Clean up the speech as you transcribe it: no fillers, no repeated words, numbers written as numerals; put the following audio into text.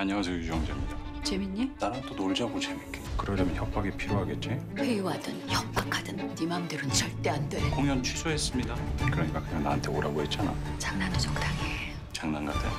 안녕하세요, 유정재입니다. 재밌니? 나랑 또 놀자고, 재밌게. 그러려면 협박이 필요하겠지? 회유하든 협박하든 네 맘대로는 절대 안 돼. 공연 취소했습니다. 그러니까 그냥 나한테 오라고 했잖아. 장난도 적당히 해. 장난 같아?